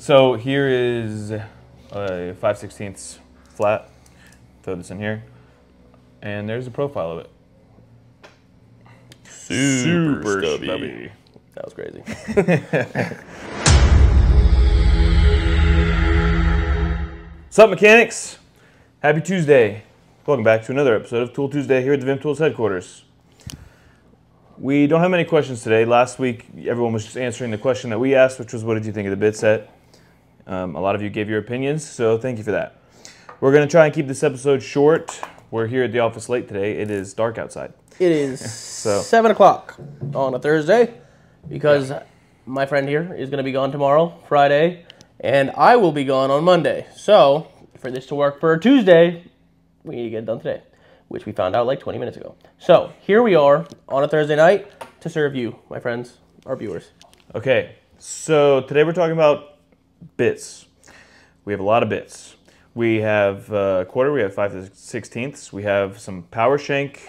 So here is a 5/16 flat. Throw this in here. And there's a profile of it. Super stubby. That was crazy. Sup, mechanics? Happy Tuesday. Welcome back to another episode of Tool Tuesday here at the VIM Tools headquarters. We don't have many questions today. Last week, everyone was just answering the question that we asked, which was, what did you think of the bid set? A lot of you gave your opinions, so thank you for that. We're going to try and keep this episode short. We're here at the office late today. It is dark outside. It is 7 o'clock on a Thursday because my friend here is going to be gone tomorrow, Friday, and I will be gone on Monday. So for this to work for Tuesday, we need to get it done today, which we found out like 20 minutes ago. So here we are on a Thursday night to serve you, my friends, our viewers. Okay, so today we're talking about bits. We have a lot of bits. We have a quarter, we have 5/16, we have some power shank.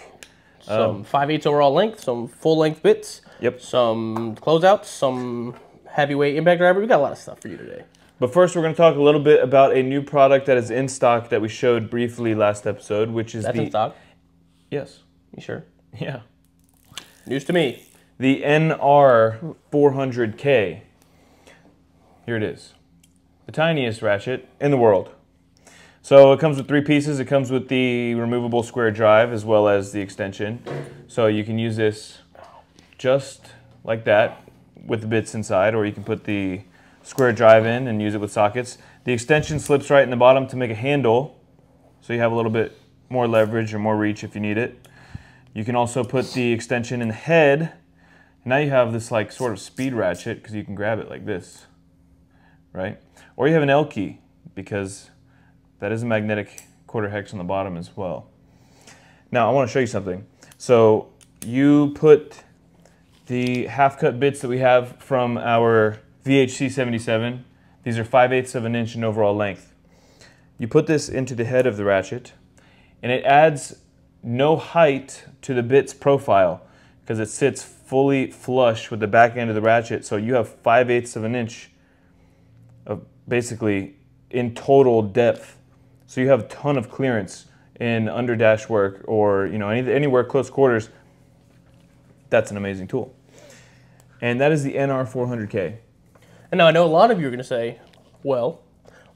Some 5/8 overall length, some full length bits. Yep. Some closeouts, some heavyweight impact driver. We've got a lot of stuff for you today. But first we're going to talk a little bit about a new product that is in stock that we showed briefly last episode, which is That's in stock? Yes. You sure? Yeah. News to me. The NR400K. Here it is. The tiniest ratchet in the world. So it comes with 3 pieces. It comes with the removable square drive as well as the extension. So you can use this just like that with the bits inside, or you can put the square drive in and use it with sockets. The extension slips right in the bottom to make a handle, so you have a little bit more leverage or more reach if you need it. You can also put the extension in the head, and now you have this like sort of speed ratchet because you can grab it like this, right? Or you have an L key because that is a magnetic quarter hex on the bottom as well. Now I want to show you something. So you put the half-cut bits that we have from our VHC77. These are 5/8 of an inch in overall length. You put this into the head of the ratchet, and it adds no height to the bit's profile because it sits fully flush with the back end of the ratchet. So you have 5/8 of an inch of basically in total depth. So you have a ton of clearance in under dash work or, you know, anywhere close quarters. That's an amazing tool. And that is the NR400K. And now I know a lot of you are going to say, well,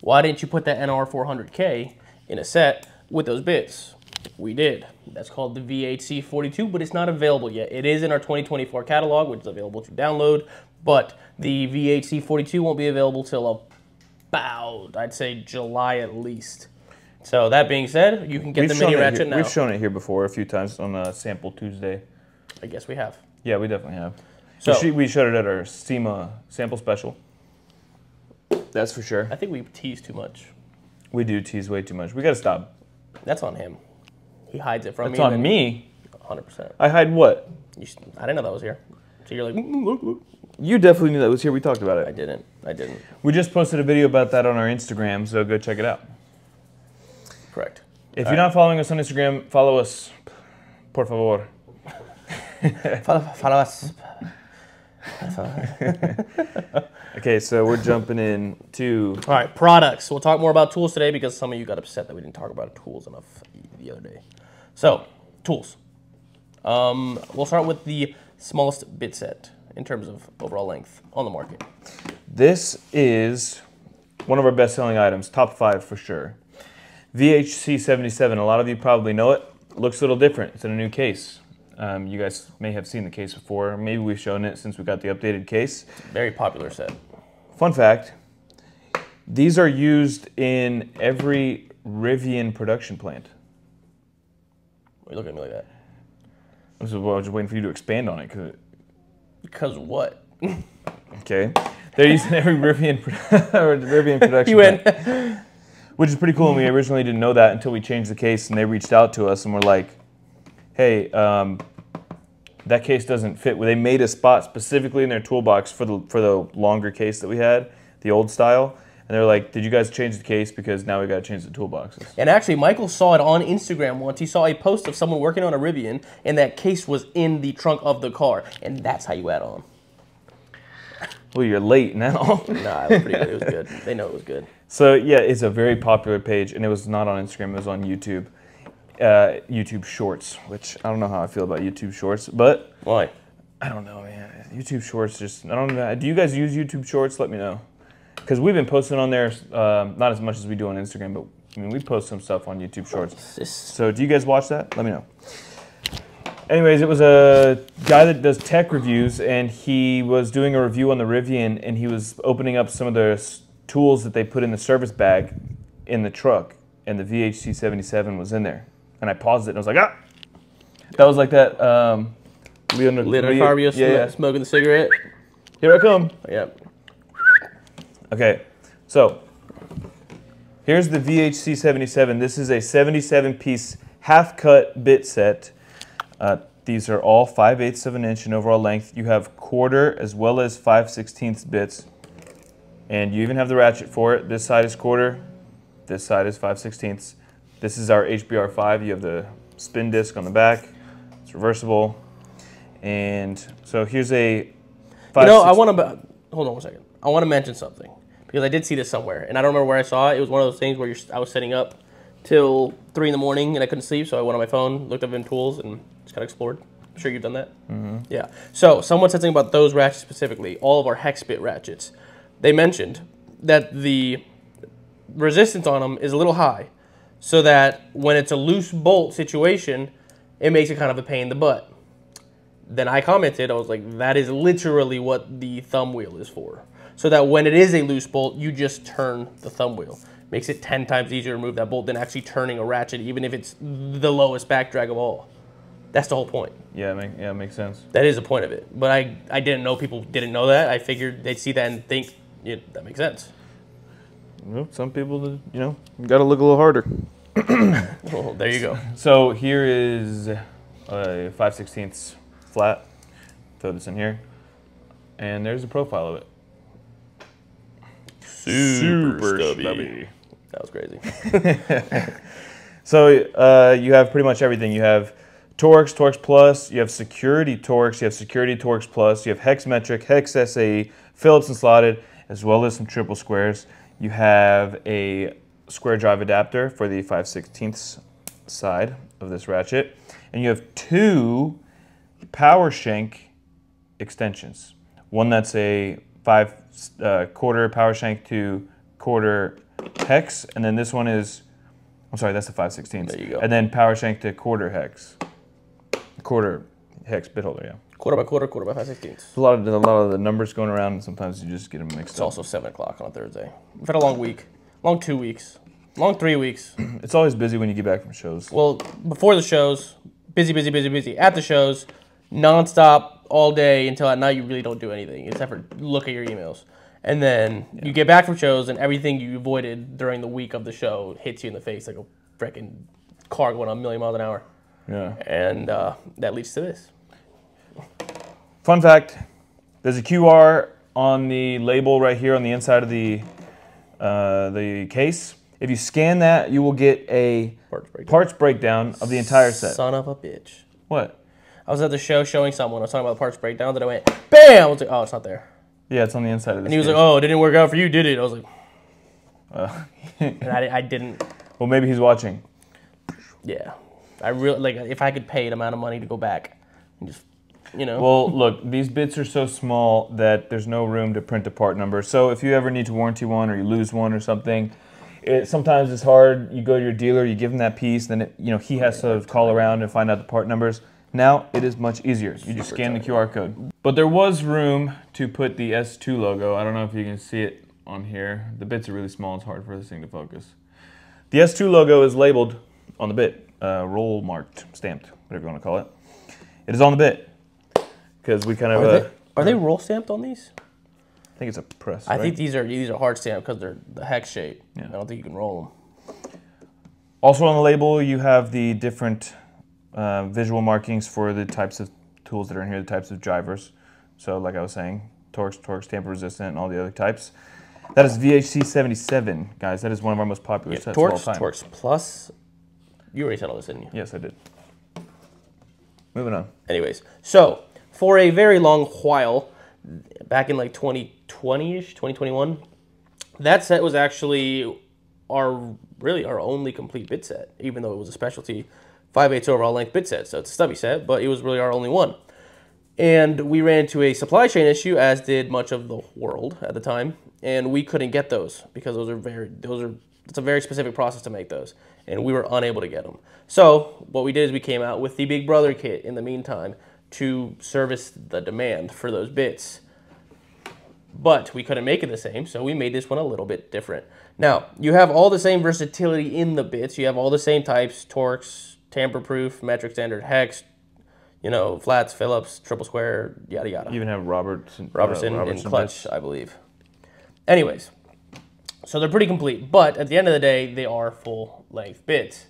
why didn't you put that NR400K in a set with those bits? We did. That's called the VHC42, but it's not available yet. It is in our 2024 catalog, which is available to download, but the VHC42 won't be available till about, I'd say, July at least. So that being said, you can get the mini ratchet now. We've shown it here before a few times on Sample Tuesday. I guess we have. Yeah, we definitely have. So we showed it at our SEMA sample special. That's for sure. I think we tease too much. We do tease way too much. We got to stop. That's on him. He hides it from me. It's on me. 100%. I hide what? I didn't know that was here. So you're like, look. You definitely knew that was here. We talked about it. I didn't. We just posted a video about that on our Instagram, so go check it out. Correct. If you're not following us on Instagram, follow us, por favor. Follow us. Okay, so we're jumping in to... All right, products. We'll talk more about tools today because some of you got upset that we didn't talk about tools enough the other day. So, tools. We'll start with the smallest bit set in terms of overall length on the market. This is one of our best-selling items, top 5 for sure. VHC77, a lot of you probably know it. Looks a little different. It's in a new case. You guys may have seen the case before. Maybe we've shown it since we got the updated case. Very popular set. Fun fact, these are used in every Rivian production plant. Why are you looking at me like that? I was just waiting for you to expand on it. Because what? Okay. They're using every Rivian production plant. Which is pretty cool, and we originally didn't know that until we changed the case, and they reached out to us, and we're like, hey, that case doesn't fit. Well, they made a spot specifically in their toolbox for the longer case that we had, the old style. And they're like, did you guys change the case? Because now we got to change the toolboxes. And actually, Michael saw it on Instagram once. He saw a post of someone working on a Rivian, and that case was in the trunk of the car. And that's how you add on. Well, you're late now. Nah, it was pretty good. It was good. They know it was good. So yeah, it's a very popular page, and it was not on Instagram. It was on YouTube, YouTube Shorts, which I don't know how I feel about YouTube Shorts, but why? I don't know, man. YouTube Shorts just, I don't know. Do you guys use YouTube Shorts? Let me know, because we've been posting on there, not as much as we do on Instagram, but I mean we post some stuff on YouTube Shorts. So do you guys watch that? Let me know. Anyways, it was a guy that does tech reviews, and he was doing a review on the Rivian, and he was opening up some of the tools that they put in the service bag in the truck, and the VHC77 was in there. And I paused it, and I was like, ah! That was like that Leonardo smoking the cigarette. Here I come. Yep. Okay, so here's the VHC77. This is a 77-piece half-cut bit set. These are all 5/8 of an inch in overall length. You have quarter as well as 5/16 bits, and you even have the ratchet for it. This side is quarter, this side is 5/16. This is our HBR5. You have the spin disc on the back. It's reversible, and so here's a. Hold on one second. I want to mention something because I did see this somewhere, and I don't remember where I saw it. It was one of those things where I was setting up till 3 in the morning and I couldn't sleep, so I went on my phone, looked up in tools, and just kind of explored. I'm sure you've done that. Mm-hmm. Yeah. So someone said something about those ratchets specifically, all of our hex bit ratchets. They mentioned that the resistance on them is a little high, so that when it's a loose bolt situation, it makes it kind of a pain in the butt. Then I commented, I was like, that is literally what the thumb wheel is for. So that when it is a loose bolt, you just turn the thumb wheel. Makes it 10 times easier to remove that bolt than actually turning a ratchet, even if it's the lowest back drag of all. That's the whole point. Yeah, it makes sense. That is the point of it. But I didn't know people didn't know that. I figured they'd see that and think, yeah, that makes sense. Well, some people, you know, got to look a little harder. Well, there you go. So here is a 5/16 flat. Throw this in here. And there's the profile of it. Super stubby. That was crazy. So you have pretty much everything. You have Torx, Torx Plus, you have Security Torx, you have Security Torx Plus, you have Hex Metric, Hex SAE, Phillips and Slotted, as well as some triple squares. You have a square drive adapter for the 5/16 side of this ratchet. And you have two power shank extensions. One that's a quarter power shank to quarter hex, and then this one is, I'm sorry, that's the 5/16. There you go. And then power shank to quarter hex bit holder, yeah. Quarter by 5/16. A lot of the numbers going around, and sometimes you just get them mixed up. It's also 7 o'clock on a Thursday. We've had a long week, long 2 weeks, long 3 weeks. It's always busy when you get back from shows. Well, before the shows, busy, busy, busy, busy. At the shows, nonstop. All day until at night you really don't do anything except for look at your emails. And then you get back from shows and everything you avoided during the week of the show hits you in the face like a freaking car going a million miles an hour. Yeah. And that leads to this. Fun fact, there's a QR on the label right here on the inside of the case. If you scan that, you will get a parts breakdown of the entire set. Son of a bitch. What? I was at the show showing someone, I was talking about the parts breakdown, then I went, BAM! I was like, oh, it's not there. Yeah, it's on the inside of this. And he was like, oh, it didn't work out for you, did it? I was like, and I didn't. Well, maybe he's watching. Yeah. I really, like, if I could pay an amount of money to go back and just, you know. Well, look, these bits are so small that there's no room to print a part number. So if you ever need to warranty one or you lose one or something, sometimes it's hard. You go to your dealer, you give him that piece, then it, you know, he has to call around and find out the part numbers. Now it is much easier. You just scan the QR code. But there was room to put the S2 logo. I don't know if you can see it on here. The bits are really small. It's hard for this thing to focus. The S2 logo is labeled on the bit, roll marked, stamped, whatever you want to call it. It is on the bit because we kind of are they roll stamped on these? I think it's a press. I think these are hard stamped because they're the hex shape. Yeah. I don't think you can roll them. Also on the label, you have the different. Visual markings for the types of tools that are in here, the types of drivers. So like I was saying, Torx, tamper resistant, and all the other types. That is VHC77, guys. That is one of our most popular sets of all time. Torx Plus. You already said all this, didn't you? Yes, I did. Moving on. Anyways, so for a very long while, back in like 2020-ish, 2021. That set was actually really our only complete bit set, even though it was a specialty 5/8 overall length bit set. So it's a stubby set, but it was really our only one. And we ran into a supply chain issue, as did much of the world at the time, and we couldn't get those because it's a very specific process to make those, and we were unable to get them. So what we did is we came out with the Big Brother kit in the meantime to service the demand for those bits. But we couldn't make it the same, so we made this one a little bit different. Now, you have all the same versatility in the bits. You have all the same types: Torx, tamper-proof, metric standard, hex, you know, flats, Phillips, triple square, yada yada. You even have Robertson and clutch, I believe. Anyways, so they're pretty complete, but at the end of the day, they are full-length bits,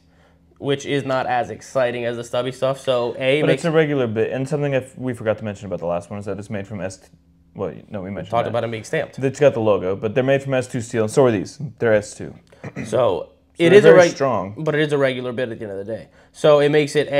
which is not as exciting as the stubby stuff. So but it's a regular bit, and something we forgot to mention about the last one is that it's made from S. Well, no, we mentioned talked about them being stamped. It's got the logo, but they're made from S2 steel, and so are these. They're S2. So it is very strong, but it is a regular bit at the end of the day. So it makes it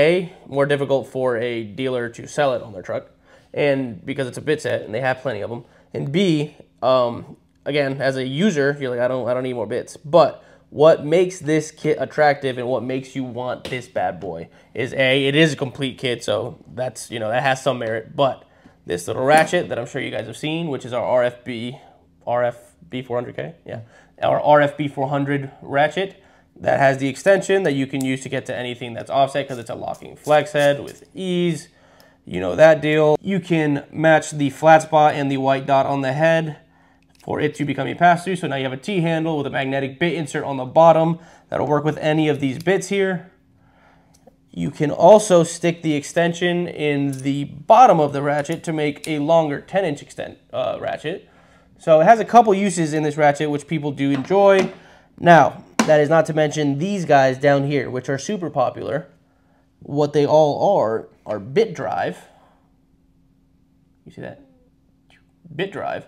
more difficult for a dealer to sell it on their truck, and because it's a bit set and they have plenty of them, and B, again, as a user, you're like, I don't need more bits. But what makes this kit attractive and what makes you want this bad boy is it is a complete kit, so that's, you know, that has some merit, but this little ratchet that I'm sure you guys have seen, which is our RFB400K, yeah, our RFB400 ratchet that has the extension that you can use to get to anything that's offset because it's a locking flex head with ease, you know that deal. You can match the flat spot and the white dot on the head for it to become a pass-through. So now you have a T-handle with a magnetic bit insert on the bottom that'll work with any of these bits here. You can also stick the extension in the bottom of the ratchet to make a longer 10-inch ratchet. So it has a couple uses in this ratchet, which people do enjoy. Now, that is not to mention these guys down here, which are super popular. What they all are bit drive. You see that? Bit drive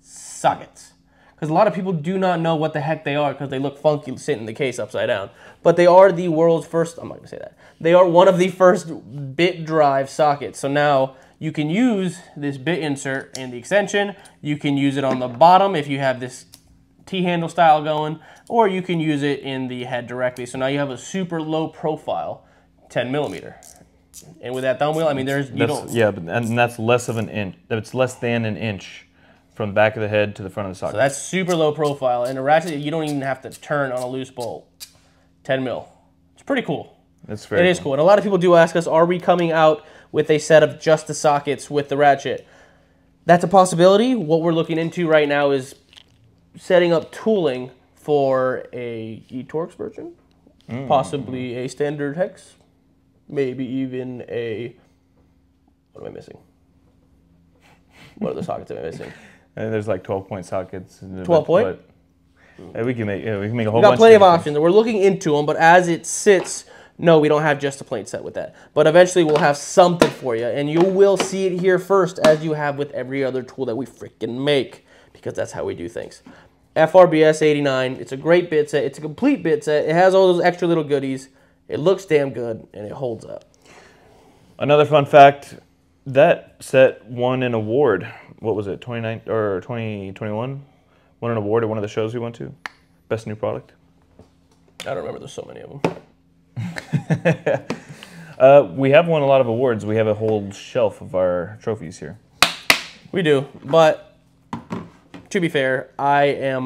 sockets. Because a lot of people do not know what the heck they are because they look funky sitting in the case upside down. But they are the world's first, I'm not going to say that. They are one of the first bit drive sockets. So now you can use this bit insert and the extension. You can use it on the bottom if you have this T-handle style going, or you can use it in the head directly. So now you have a super low profile 10 millimeter. And with that thumb wheel, I mean, yeah, and that's less of an inch. It's less than an inch from the back of the head to the front of the socket. So that's super low profile, and a ratchet you don't even have to turn on a loose bolt. 10 mil. It's pretty cool. That's very cool. It is cool, and a lot of people do ask us, are we coming out with a set of just the sockets with the ratchet? That's a possibility. What we're looking into right now is setting up tooling for a e-Torx version, possibly a standard hex, maybe even a, what am I missing? What are the sockets am I missing? And there's like 12-point sockets. 12-point? We can make a whole bunch. We've got plenty of options. We're looking into them, but as it sits, no, we don't have just a plain set with that. But eventually we'll have something for you, and you will see it here first, as you have with every other tool that we freaking make, because that's how we do things. FRBS89, it's a great bit set. It's a complete bit set. It has all those extra little goodies. It looks damn good, and it holds up. Another fun fact, that set won an award. What was it, 29 or 2021? Won an award at one of the shows we went to. Best new product. I don't remember. There's so many of them. We have won a lot of awards. We have a whole shelf of our trophies here. We do, but to be fair, I am.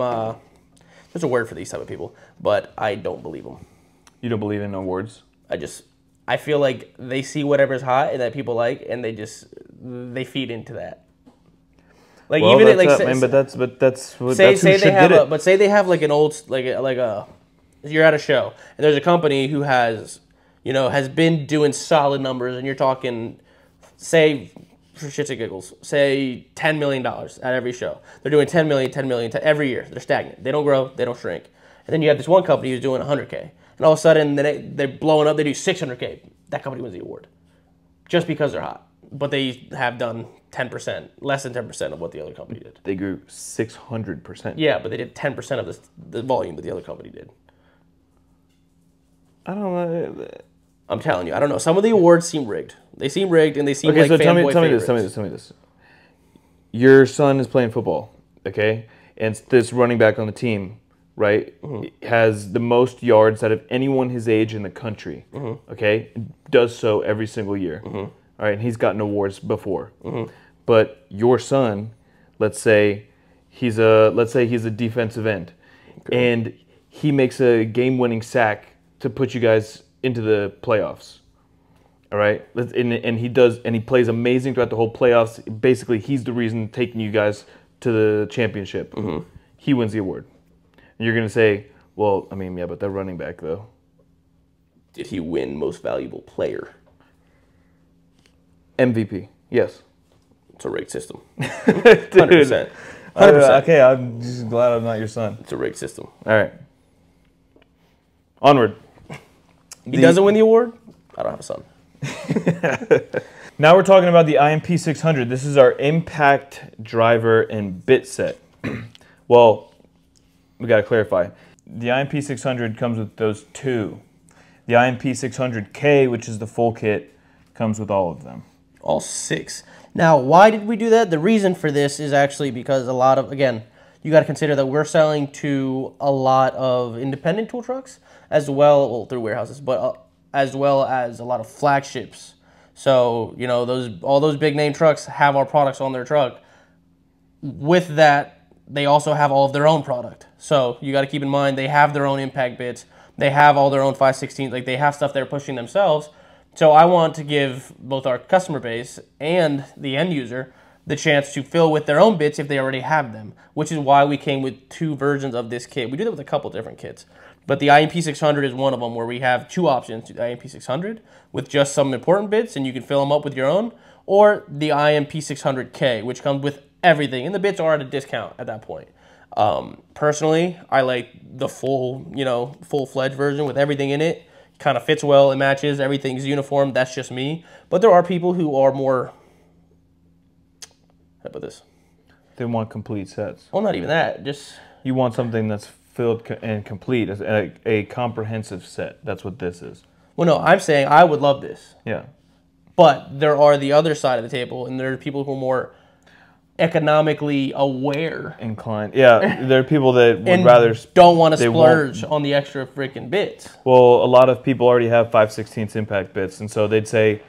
There's a word for these type of people, but I don't believe them. You don't believe in awards? I feel like they see whatever's hot and that people like, and they feed into that. Like, well, even that's like, man, say they have like an old, you're at a show and there's a company who has, you know, has been doing solid numbers, and you're talking, say, for shits and giggles, say $10 million at every show. They're doing 10 million, 10 million every year. They're stagnant. They don't grow. They don't shrink. And then you have this one company who's doing 100K. And all of a sudden, they're blowing up. They do 600K. That company wins the award just because they're hot. But they have done 10%, less than 10% of what the other company did. They grew 600%. Yeah, but they did 10% of the volume that the other company did. I don't know. I'm telling you, I don't know. Some of the awards seem rigged. They seem rigged, and they seem like fanboy favorites. Okay, so tell me this. your son is playing football, okay? And this running back on the team, right, mm-hmm. has the most yards out of anyone his age in the country, mm-hmm. okay? Does so every single year. Mm-hmm. All right, and he's gotten awards before. Mm-hmm. But your son, let's say he's a defensive end, okay. and he makes a game-winning sack to put you guys into the playoffs. All right, and he plays amazing throughout the whole playoffs. Basically, he's the reason taking you guys to the championship. Mm-hmm. He wins the award. And you're gonna say, well, I mean, yeah, but that running back though. Did he win Most Valuable Player? MVP. Yes. It's a rigged system. 100%. 100%. Okay, I'm just glad I'm not your son. It's a rigged system. All right. Onward. He doesn't win the award? I don't have a son. Now we're talking about the IMP600. This is our impact driver and bit set. Well, we got to clarify. The IMP600 comes with those two. The IMP600K, which is the full kit, comes with all of them. All six. Now, why did we do that? The reason for this is actually because a lot of, again, you got to consider that we're selling to a lot of independent tool trucks as well through warehouses, but as well as a lot of flagships. So, you know, all those big name trucks have our products on their truck. With that, they also have all of their own product. So you got to keep in mind, they have their own impact bits. They have all their own 5/16, like they have stuff they're pushing themselves. So I want to give both our customer base and the end user the chance to fill with their own bits if they already have them, which is why we came with two versions of this kit. We do that with a couple different kits, but the IMP600 is one of them where we have two options, the IMP600 with just some important bits and you can fill them up with your own, or the IMP600K, which comes with everything, and the bits are at a discount at that point. Personally, I like the full-fledged version with everything in it. Kind of fits well, it matches, everything's uniform, that's just me. But there are people who are more, how about this? They want complete sets. Well, not even that, just. You want something that's filled and complete, a comprehensive set, that's what this is. Well, no, I'm saying I would love this. Yeah. But there are the other side of the table, and there are people who are more economically aware. Inclined, yeah. There are people that would rather... don't want to splurge on the extra freaking bits. Well, a lot of people already have 5/16 impact bits, and so they'd say,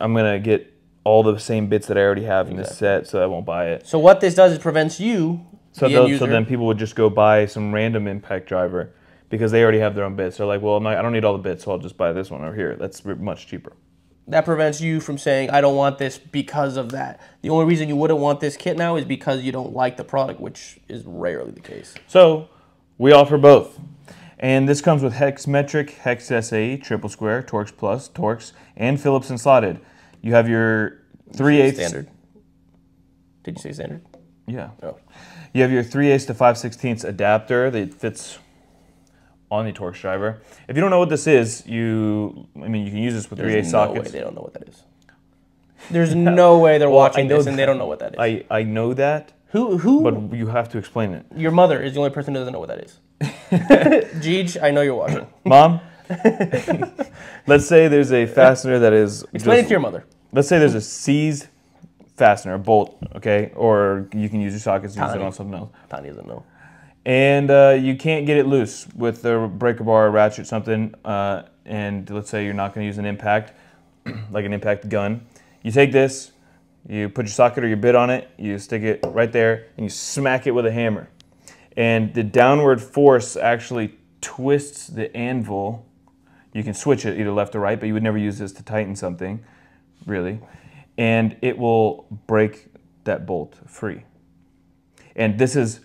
I'm going to get all the same bits that I already have in this set, so I won't buy it. So what this does is prevents you, so then people would just go buy some random impact driver because they already have their own bits. They're like, well, I don't need all the bits, so I'll just buy this one over here. That's much cheaper. That prevents you from saying, I don't want this because of that. The only reason you wouldn't want this kit now is because you don't like the product, which is rarely the case. So we offer both. And this comes with hex metric, hex SAE, triple square, Torx Plus, Torx, and Phillips and slotted. You have your 3/8 standard. Did you say standard? Yeah. Oh. You have your 3/8 to 5/16 adapter that fits on the Torx driver. If you don't know what this is, I mean, you can use this with 3/8 sockets. There's no way they don't know what that is. There's no way they're watching this and they don't know what that is. I know that. Who? But you have to explain it. Your mother is the only person who doesn't know what that is. Jeej, I know you're watching. Mom, let's say there's a fastener that is... Explain it to your mother. Let's say there's a seized fastener, a bolt, okay? Or you can use your sockets and use it on something else. Tiny doesn't know. And you can't get it loose with a breaker bar, a ratchet, something, and let's say you're not going to use an impact, like an impact gun. You take this, you put your socket or your bit on it, you stick it right there, and you smack it with a hammer. And the downward force actually twists the anvil. You can switch it either left or right, but you would never use this to tighten something, really. And it will break that bolt free. And this is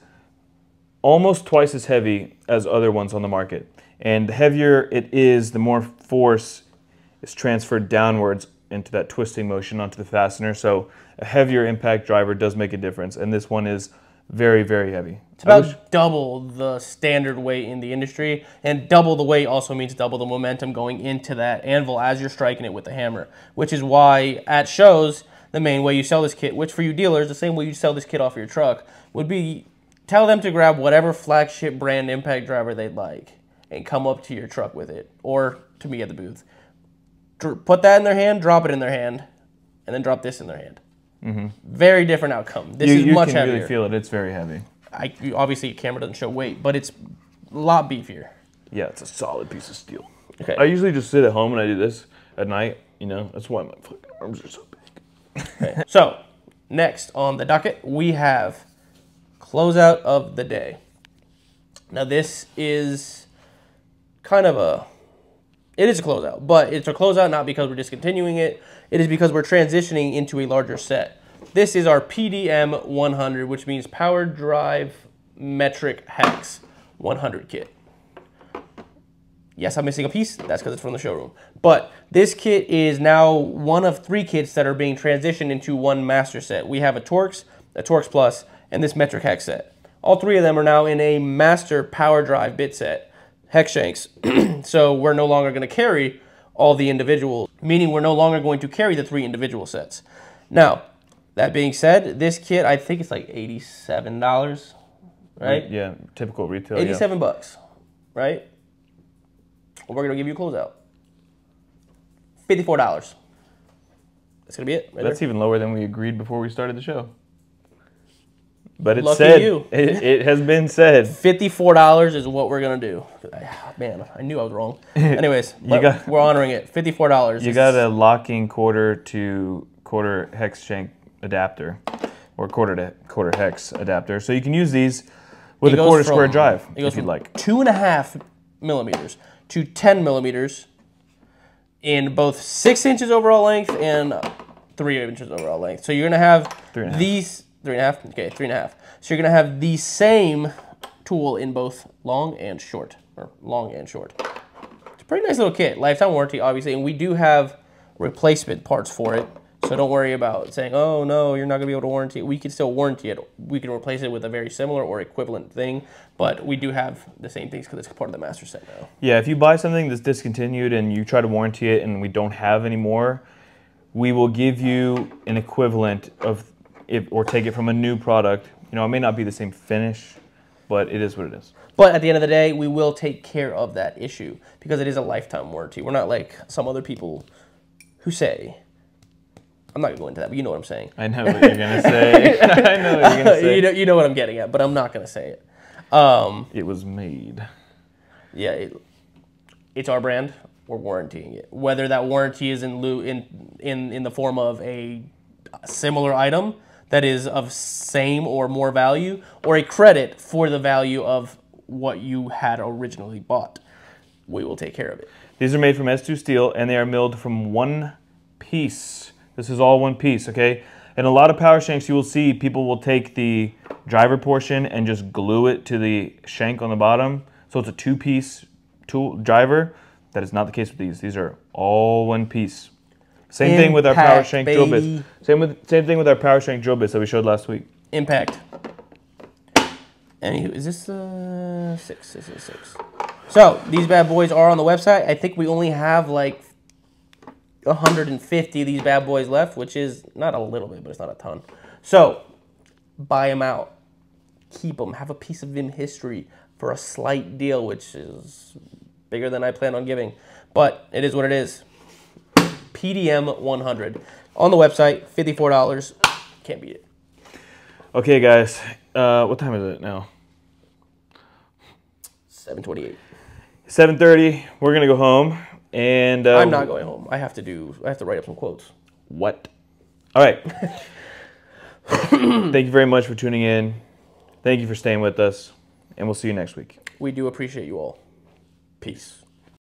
almost twice as heavy as other ones on the market. And the heavier it is, the more force is transferred downwards into that twisting motion onto the fastener. So a heavier impact driver does make a difference. And this one is very, very heavy. It's about double the standard weight in the industry. And double the weight also means double the momentum going into that anvil as you're striking it with the hammer, which is why at shows, the main way you sell this kit, which for you dealers, the same way you sell this kit off your truck, would be tell them to grab whatever flagship brand impact driver they'd like and come up to your truck with it, or to me at the booth. Put that in their hand, drop it in their hand, and then drop this in their hand. Very different outcome. This is much heavier. You can really feel it. It's very heavy. Obviously, your camera doesn't show weight, but it's a lot beefier. Yeah, it's a solid piece of steel. Okay. I usually just sit at home and I do this at night. You know, that's why my fucking arms are so big. Okay. So, next on the docket, we have closeout of the day. Now, this is kind of a... It is a closeout, but it's a closeout not because we're discontinuing it. It is because we're transitioning into a larger set. This is our PDM100, which means Power Drive Metric Hex 100 kit. Yes, I'm missing a piece. That's because it's from the showroom. But this kit is now one of three kits that are being transitioned into one master set. We have a Torx Plus, and this Metric Hex set. All three of them are now in a master Power Drive bit set. Hex shanks. So we're no longer going to carry all the individuals, meaning we're no longer going to carry the three individual sets. Now, that being said, this kit, I think it's like $87, right? Yeah, typical retail. 87 yeah. bucks, right? Well, we're going to give you a closeout. $54. That's going to be it. Right That's there. Even lower than we agreed before we started the show. But it's said, it has been said. $54 is what we're going to do. Man, I knew I was wrong. Anyways, we're honoring it. $54. You got a locking quarter to quarter hex shank adapter, or quarter to quarter hex adapter. So you can use these with a quarter square drive if you'd like. 2.5 millimeters to 10 millimeters in both 6 inches overall length and 3 inches overall length. So you're going to have these... 3.5? Okay, 3.5. So you're going to have the same tool in both long and short, or long and short. It's a pretty nice little kit. Lifetime warranty, obviously, and we do have replacement parts for it. So don't worry about saying, oh, no, you're not going to be able to warranty it. We can still warranty it. We can replace it with a very similar or equivalent thing, but we do have the same things because it's part of the master set now. Yeah, if you buy something that's discontinued and you try to warranty it and we don't have any more, we will give you an equivalent of... or take it from a new product. You know, it may not be the same finish, but it is what it is. But at the end of the day, we will take care of that issue because it is a lifetime warranty. We're not like some other people who say, I'm not going to go into that, but you know what I'm saying. I know what you're going to say. I know what you're going to say. You know what I'm getting at, but I'm not going to say it. It was made. Yeah, it's our brand. We're warrantying it. Whether that warranty is in the form of a similar item, that is of same or more value, or a credit for the value of what you had originally bought. We will take care of it. These are made from S2 steel, and they are milled from one piece. This is all one piece, okay? And a lot of power shanks you will see, people will take the driver portion and just glue it to the shank on the bottom. So it's a two-piece tool driver. That is not the case with these. These are all one piece. Same thing with our power shank drill bits. Same thing with our power shank drill bits that we showed last week. Impact. Anywho, is this six? This is six. So these bad boys are on the website. I think we only have like 150 of these bad boys left, which is not a little bit, but it's not a ton. So buy them out, keep them, have a piece of VIM history for a slight deal, which is bigger than I plan on giving, but it is what it is. PDM100 on the website, $54. Can't beat it. Okay, guys, what time is it now? 7:28. 7:30. We're gonna go home, and I'm not going home. I have to write up some quotes. What? All right. Thank you very much for tuning in. Thank you for staying with us, and we'll see you next week. We do appreciate you all. Peace.